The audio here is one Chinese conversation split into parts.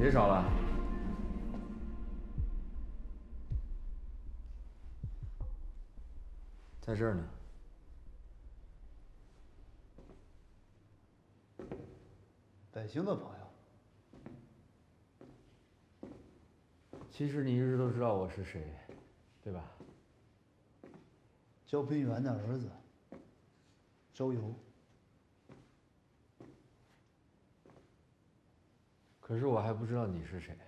别找了。 在这儿呢。北京的朋友，其实你一直都知道我是谁，对吧？焦斌元的儿子，周游。可是我还不知道你是谁。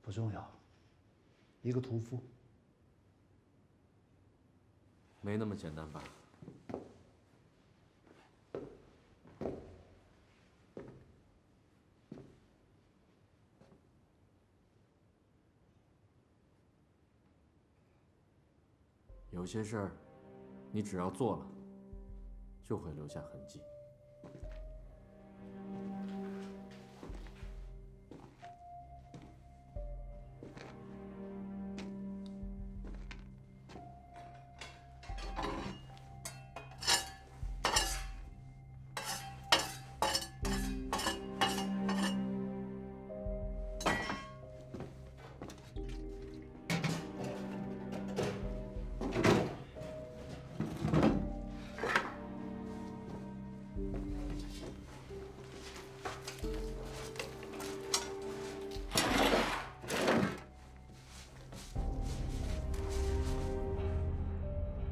不重要，一个屠夫，没那么简单吧？有些事儿，你只要做了，就会留下痕迹。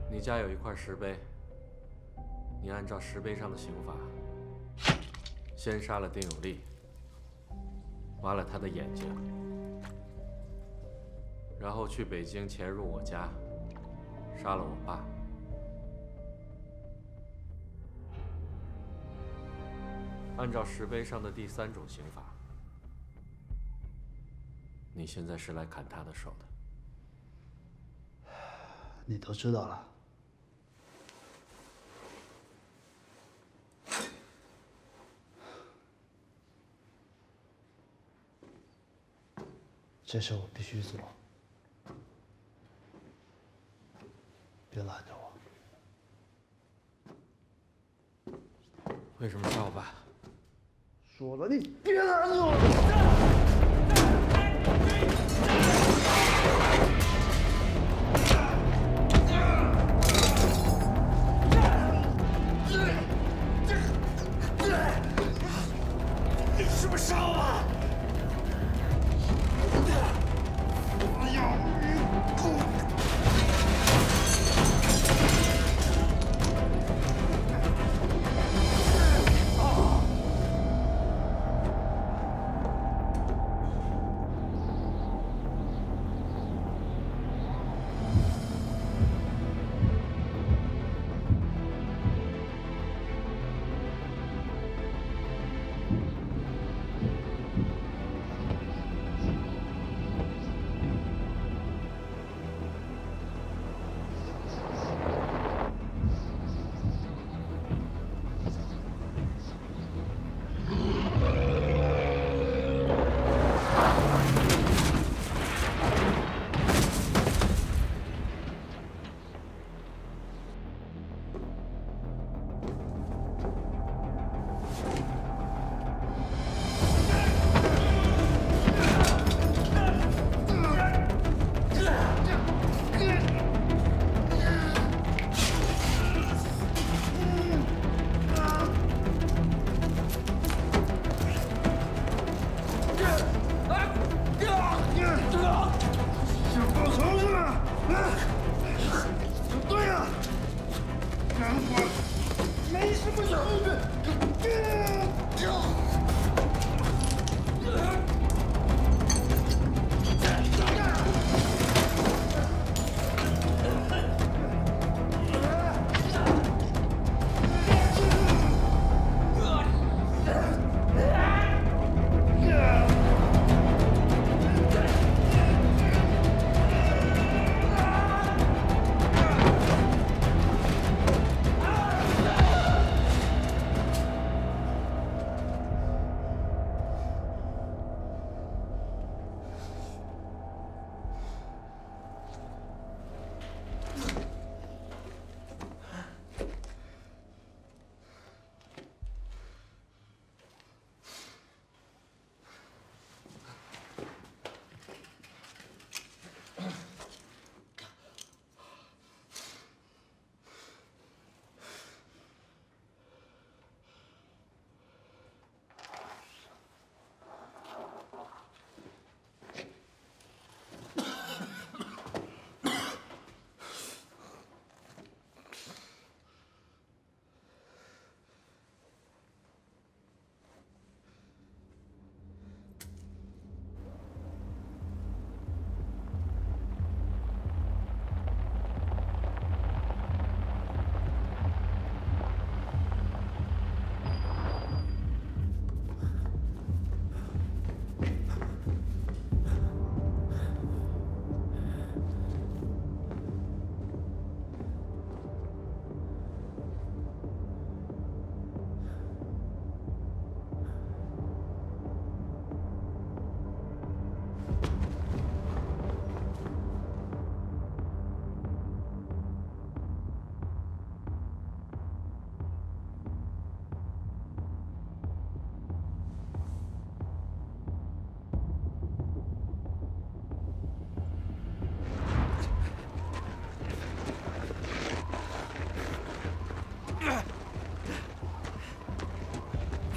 你家有一块石碑，你按照石碑上的刑法，先杀了丁有利，挖了他的眼睛，然后去北京潜入我家，杀了我爸。按照石碑上的第三种刑法，你现在是来砍他的手的。你都知道了。 这事我必须做，别拦着我。为什么杀我爸？说了你别拦着我！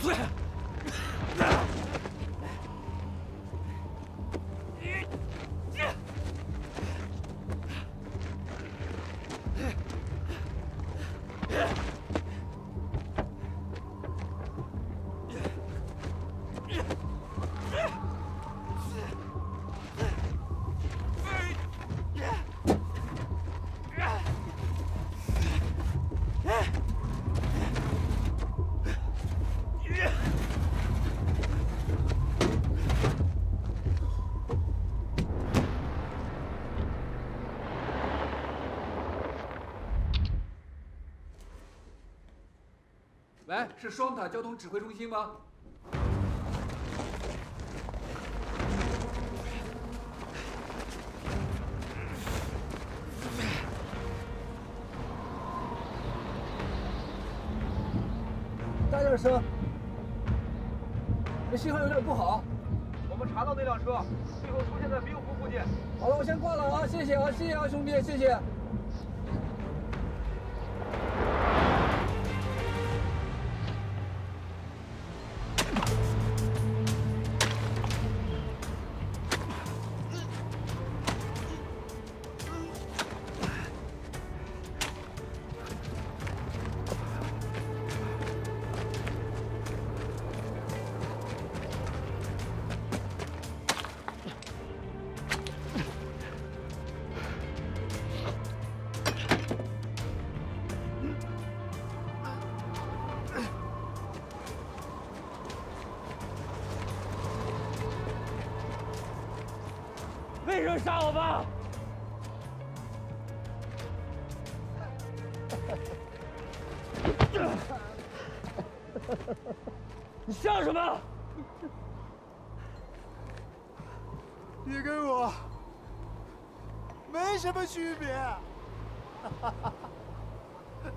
喂，是双塔交通指挥中心吗？大点声，这信号有点不好。我们查到那辆车，最后出现在明湖附近。好了，我先挂了啊，谢谢啊，谢谢啊，兄弟，谢谢。 为什么杀我爸？你笑什么？你跟我没什么区别。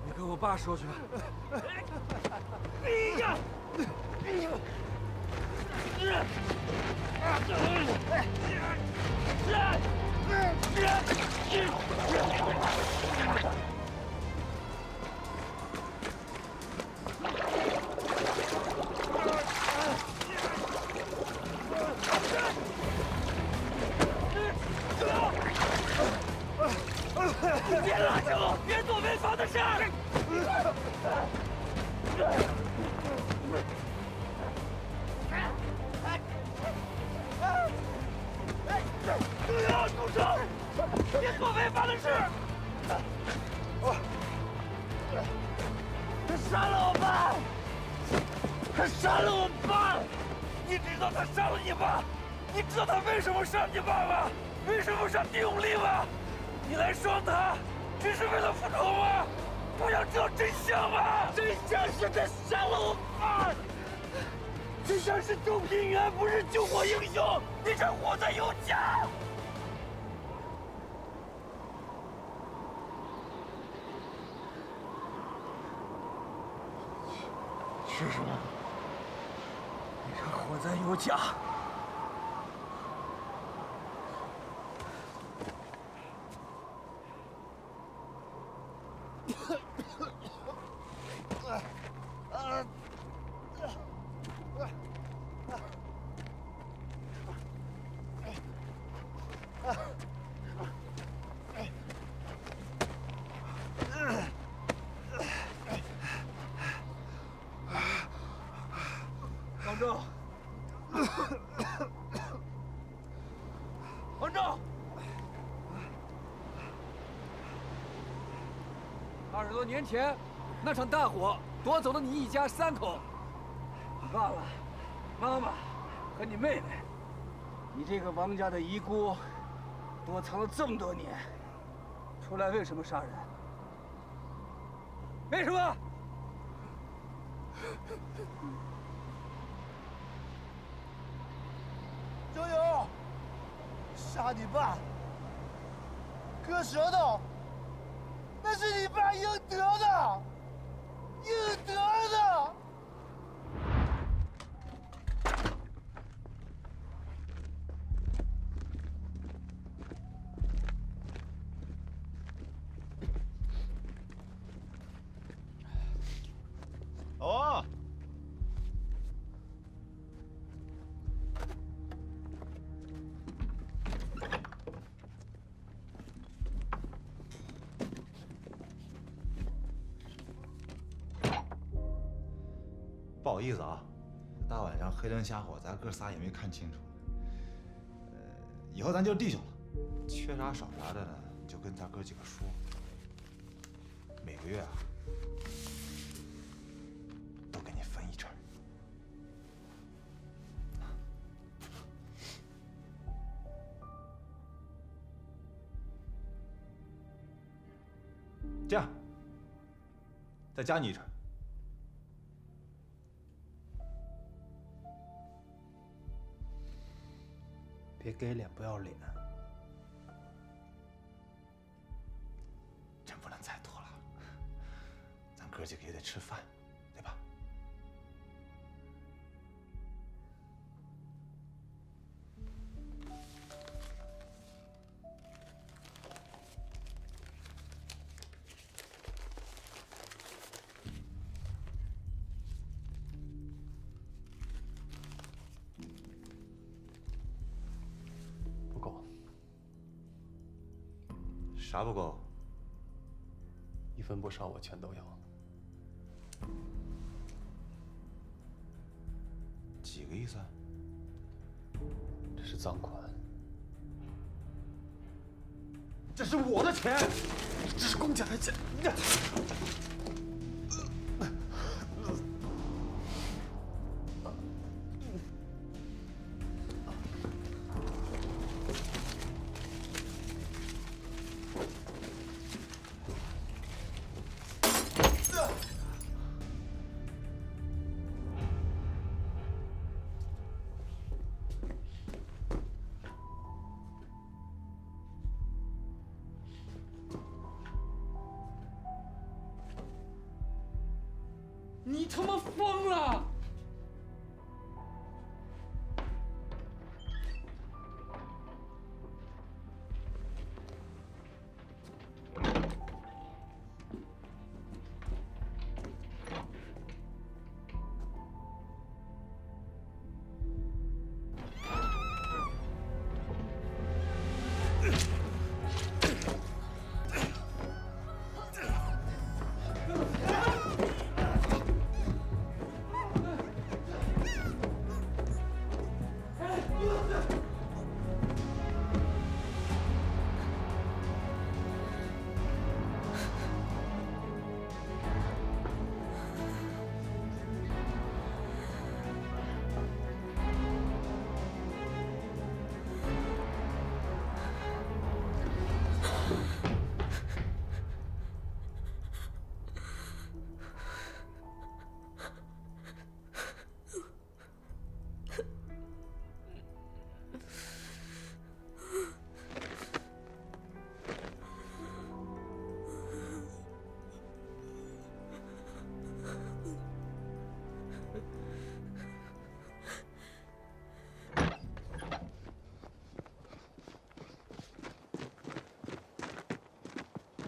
你跟我爸说去。别拉着我，别做没法的事儿。 住手！别做违法的事！他杀了我爸！他杀了我爸！你知道他杀了你爸？你知道他为什么杀你爸吗？为什么杀丁永利吗？你来双塔，只是为了复仇吗？不想知道真相吗？真相是他杀了我爸！真相是周平原不是救火英雄，你这活在有假！ 是什么？你这活在有假！20多年前，那场大火夺走了你一家3口，你爸爸、妈妈和你妹妹。你这个王家的遗孤，躲藏了这么多年，出来为什么杀人？为什么？周勇，杀你爸，割舌头。 那是你爸应得的，应得的。哦，好意思啊，大晚上黑灯瞎火，咱哥仨也没看清楚。以后咱就是弟兄了，缺啥少啥的呢，你就跟咱哥几个说。每个月啊，都给你分一成。这样，再加你一成。 别给脸不要脸，真不能再多了。咱哥几个也得吃饭，对吧？啥不够？一分不少，我全都要。几个意思？这是赃款，这是我的钱，这是公家的钱。你他妈疯了！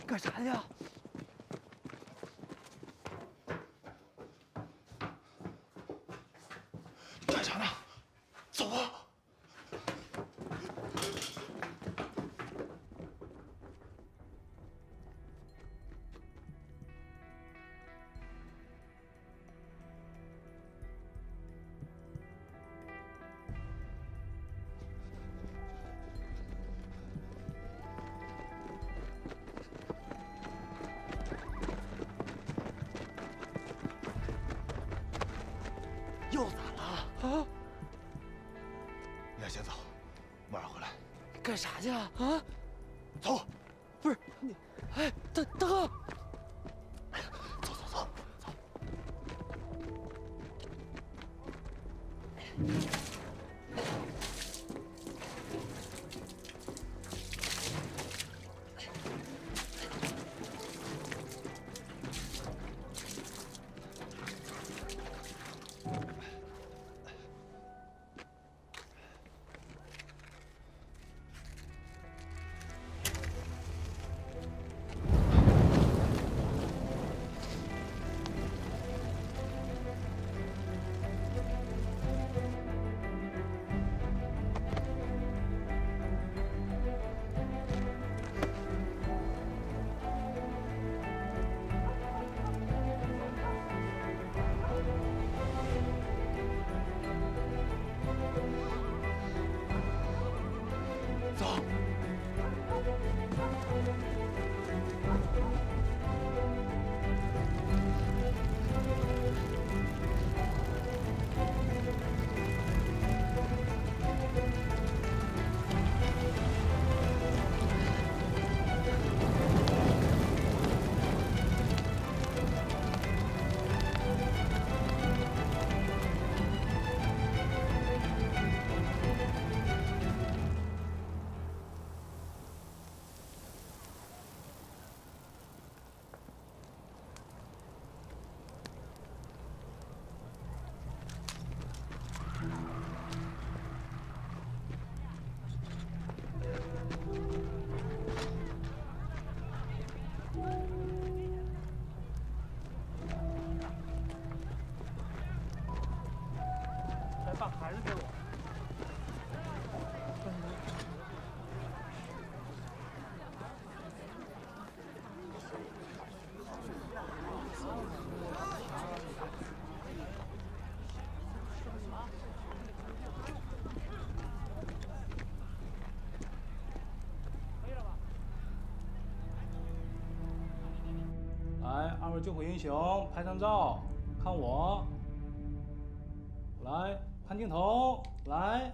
干啥去啊？干啥呢？走啊！又咋了？啊！你俩先走，晚上回来。干啥去啊？啊！走！不是你，哎，大哥。还是给我。来，二位救火英雄，拍张照，看我。 来看镜头，来，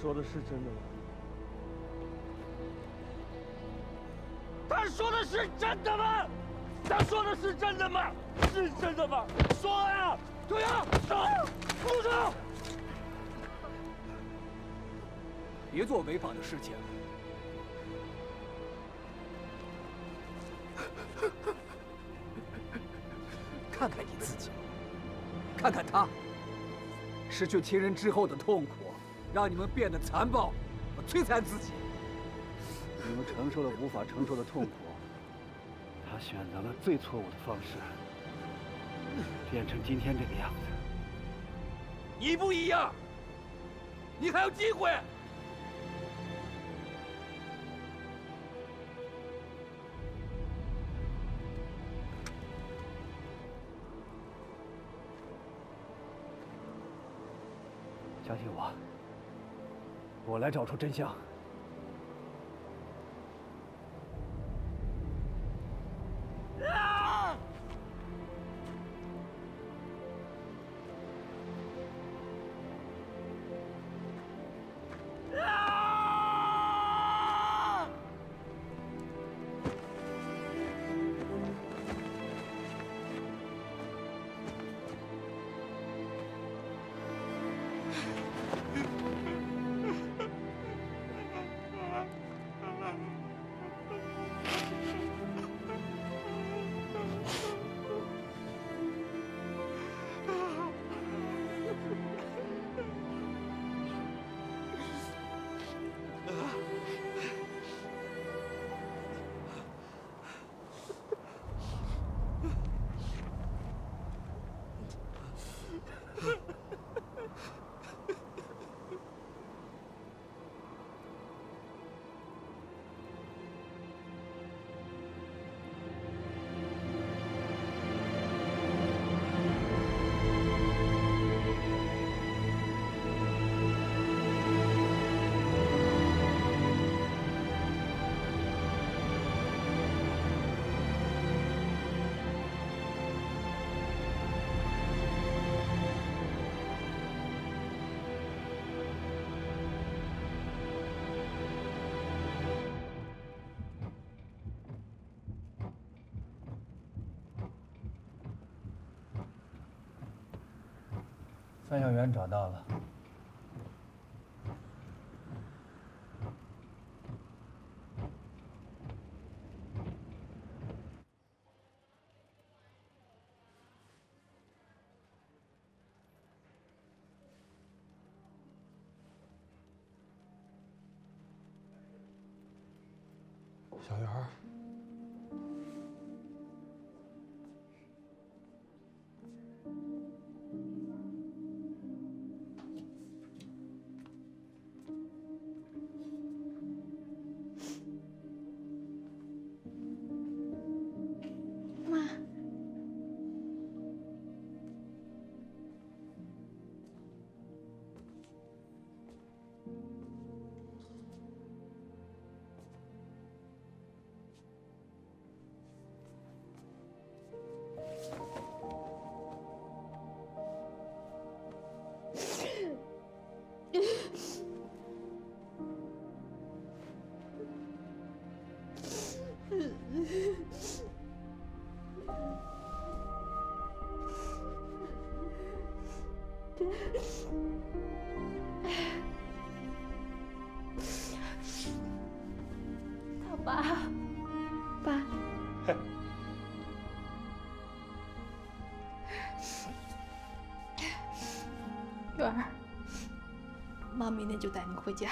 说的是真的吗？他说的是真的吗？他说的是真的吗？是真的吗？说呀，对呀，说呀，住手！别做违法的事情。 看看你自己，看看他，失去亲人之后的痛苦。 让你们变得残暴，我摧残自己。你们承受了无法承受的痛苦，他选择了最错误的方式，变成今天这个样子。你不一样，你还有机会。相信我。 我来找出真相。啊！啊！范小元找到了，小元。他爸，媛儿，妈明天就带你回家。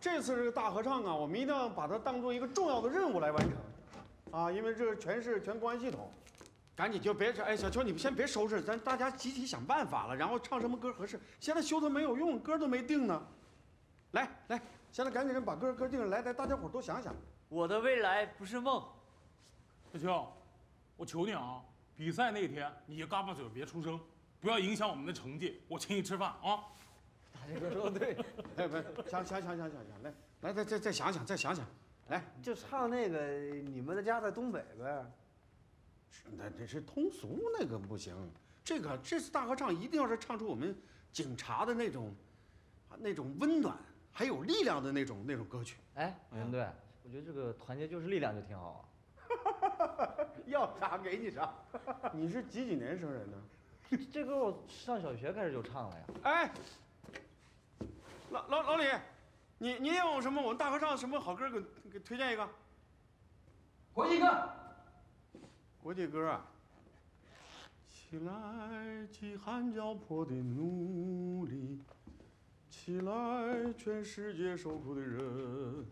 这次这个大合唱啊，我们一定要把它当做一个重要的任务来完成，啊，因为这是全市全公安系统，赶紧就别哎，小秋你们先别收拾，咱大家集体想办法了，然后唱什么歌合适？现在修的没有用，歌都没定呢。来，现在赶紧把歌定了，来，大家伙都想想，我的未来不是梦。小秋，我求你啊，比赛那天你就嘎巴嘴别出声，不要影响我们的成绩，我请你吃饭啊。 大哥说对，哎，不是，想，来，再想想，来，就唱那个你们的家在东北呗。那这是通俗，那个不行。这次大合唱一定要是唱出我们警察的那种温暖还有力量的那种歌曲。哎，袁队，我觉得这个团结就是力量就挺好啊。要啥给你啥。你是几年生人呢？这歌我上小学开始就唱了呀。哎。 老李，你也有什么我们大合唱什么好歌给推荐一个？国际歌啊！起来，饥寒交迫的奴隶，起来，全世界受苦的人。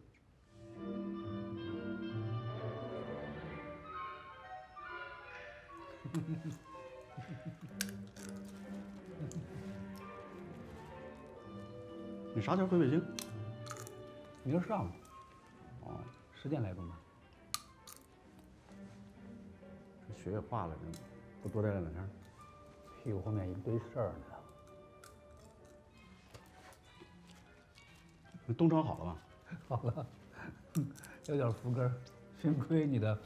你啥时候回北京？明儿上午，哦，10点来钟吧。这雪也化了，不多待了两天，屁股后面一堆事儿呢。东窗好了吗？好了，有点福根，幸亏你的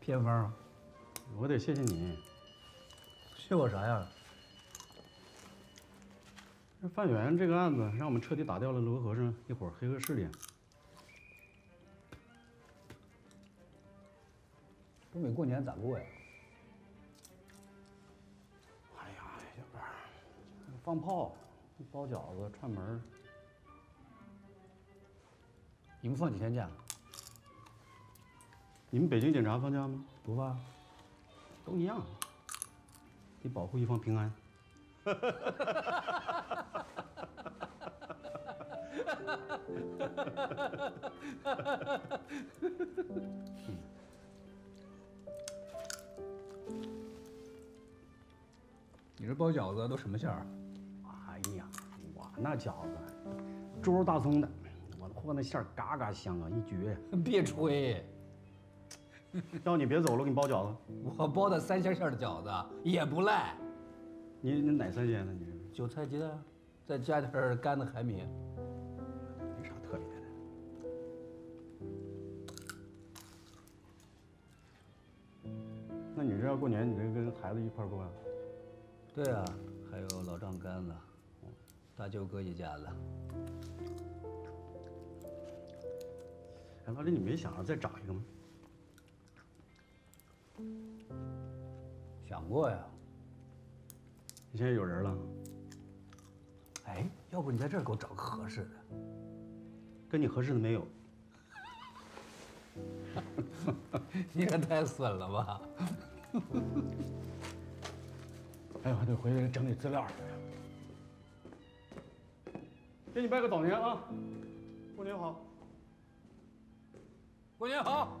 偏方。我得谢谢你。谢我啥呀？范源这个案子让我们彻底打掉了罗和尚一伙黑恶势力。东北过年咋过呀？哎呀，小哥，放炮、包饺子、串门。你们放几天假？你们北京警察放假吗？不放，都一样。得保护一方平安。 你这包饺子都什么馅儿？哎呀，我那饺子，猪肉大葱的，我和那馅儿嘎嘎香啊，一绝！别吹，要你别走了，我给你包饺子。我包的三鲜馅的饺子也不赖。 你哪三鲜呢？你这韭菜鸡蛋，再加点干的海米，没啥特别的。那你这要过年，你这跟孩子一块过啊？对啊，还有老丈杆子，大舅哥一家子。哎，老李，你没想着再找一个吗？想过呀。 你现在有人了？哎，要不你在这儿给我找个合适的，跟你合适的没有。你可太损了吧！哎呦，还得回去整理资料。给你拜个早年啊！过年好！过年好！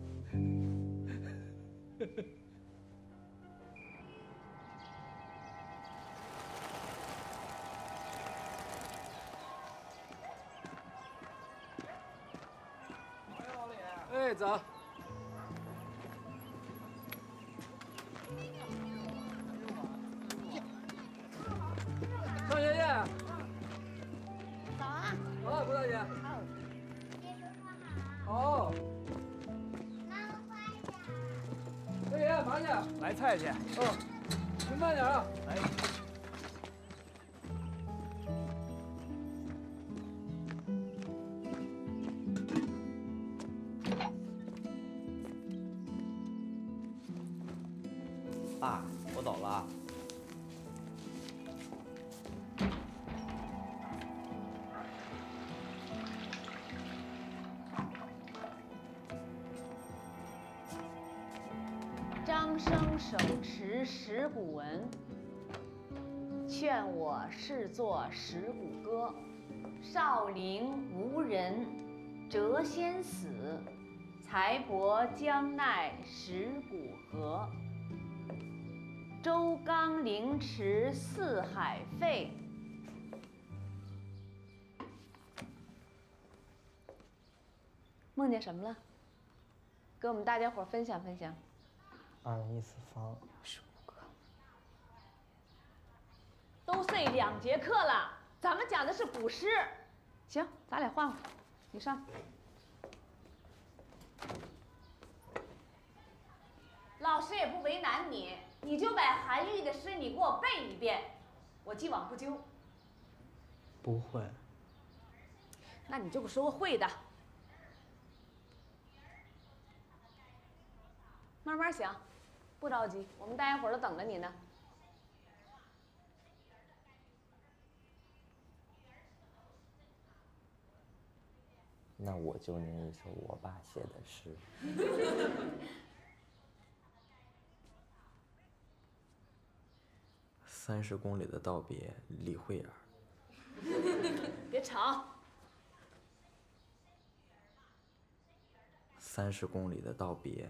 哎，老李，哎，走。 买菜去。哦，您慢点啊。哎。爸，我走了。张生。 手持石鼓文，劝我试作石鼓歌。少陵无人，谪仙死；财帛将奈石鼓合。周纲凌迟四海废。梦见什么了？给我们大家伙分享分享。 214方，15个，都睡2节课了。咱们讲的是古诗，行，咱俩换换，你上。老师也不为难你，你就把韩愈的诗你给我背一遍，我既往不咎。不会。那你就给我说个会的。 慢慢想，不着急，我们大家伙儿都等着你呢。那我就念一首我爸写的诗。30公里的道别，李慧儿。别吵。30公里的道别。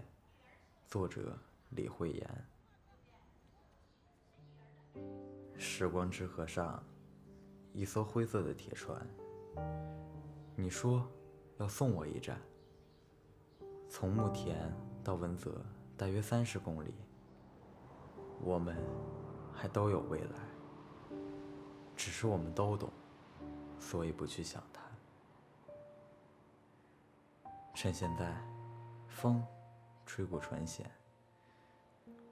作者李慧妍。时光之河上，一艘灰色的铁船。你说要送我一站。从慕田到文泽大约30公里，我们还都有未来，只是我们都懂，所以不去想它。趁现在，风吹过船舷，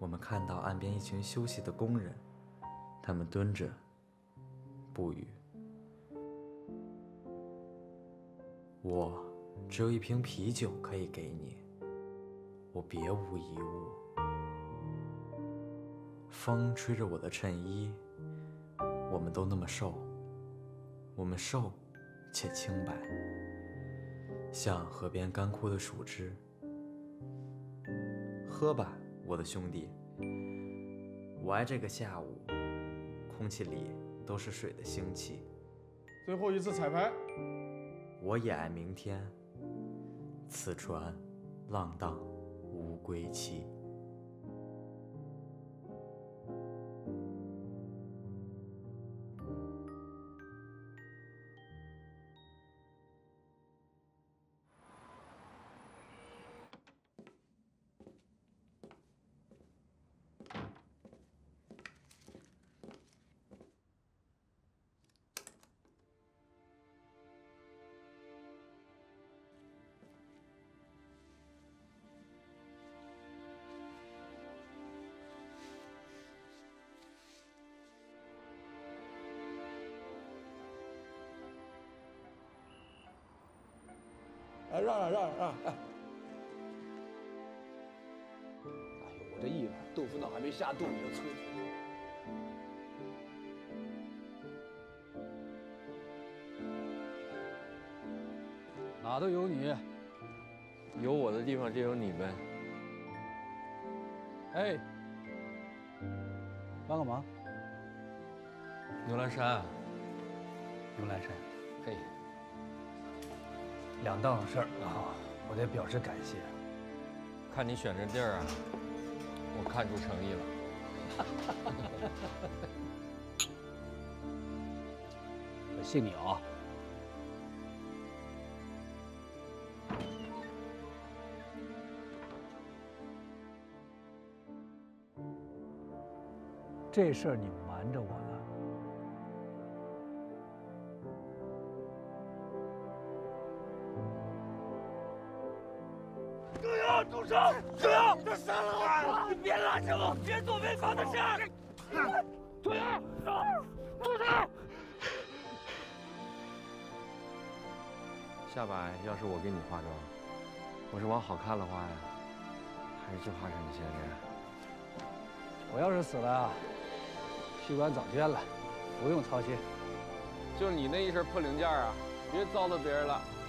我们看到岸边一群休息的工人，他们蹲着，不语。我只有一瓶啤酒可以给你，我别无一物。 风吹着我的衬衣，我们都那么瘦，我们瘦且清白，像河边干枯的树枝。喝吧，我的兄弟，我爱这个下午，空气里都是水的腥气。最后一次彩排，我也爱明天。此船浪荡无归期。 哎，让！哎，呦，我这一碗豆腐脑还没下肚，你就催我。 哪都有你，有我的地方就有你们。哎，帮个忙。牛栏山，牛栏山，嘿。 两档事儿啊，我得表示感谢。看你选这地儿啊，我看出诚意了。我信你啊。这事儿你瞒着我了。 住手！杜阳，他杀了我！你别拉着我，别做违法的事！杜阳，住手！下摆要是我给你化妆，我是往好看了化呀，还是就化成你现在？我要是死了，器官早捐了，不用操心。就你那一身破零件啊，别糟蹋别人了。